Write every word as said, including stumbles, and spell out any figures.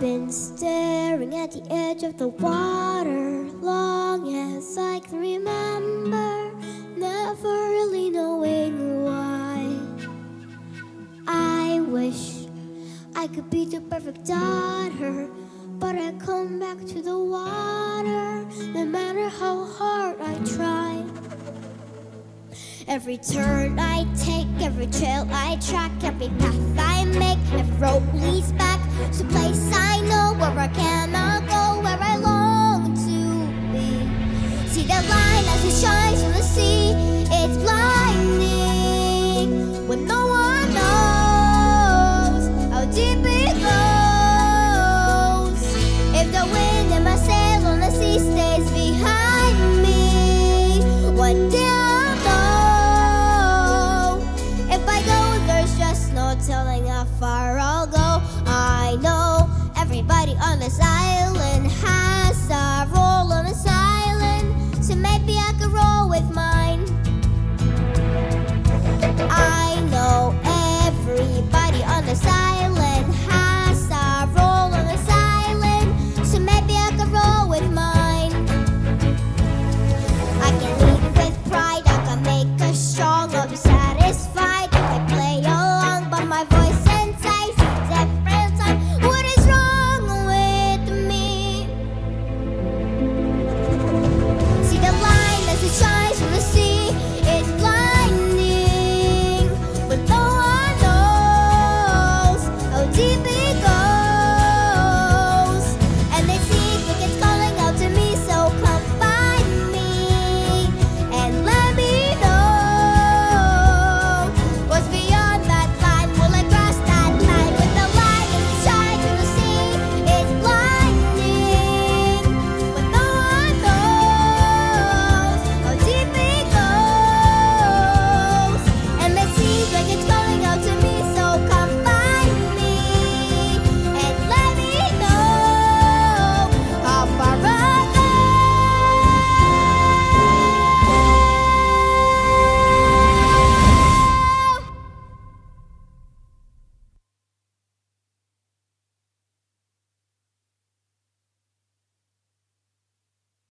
been staring at the edge of the water, long as I can remember, never really knowing why. I wish I could be the perfect daughter, but I come back to the water, no matter how hard I try. Every turn I take, every trail I track, every path I make, every road leads back to a place I know where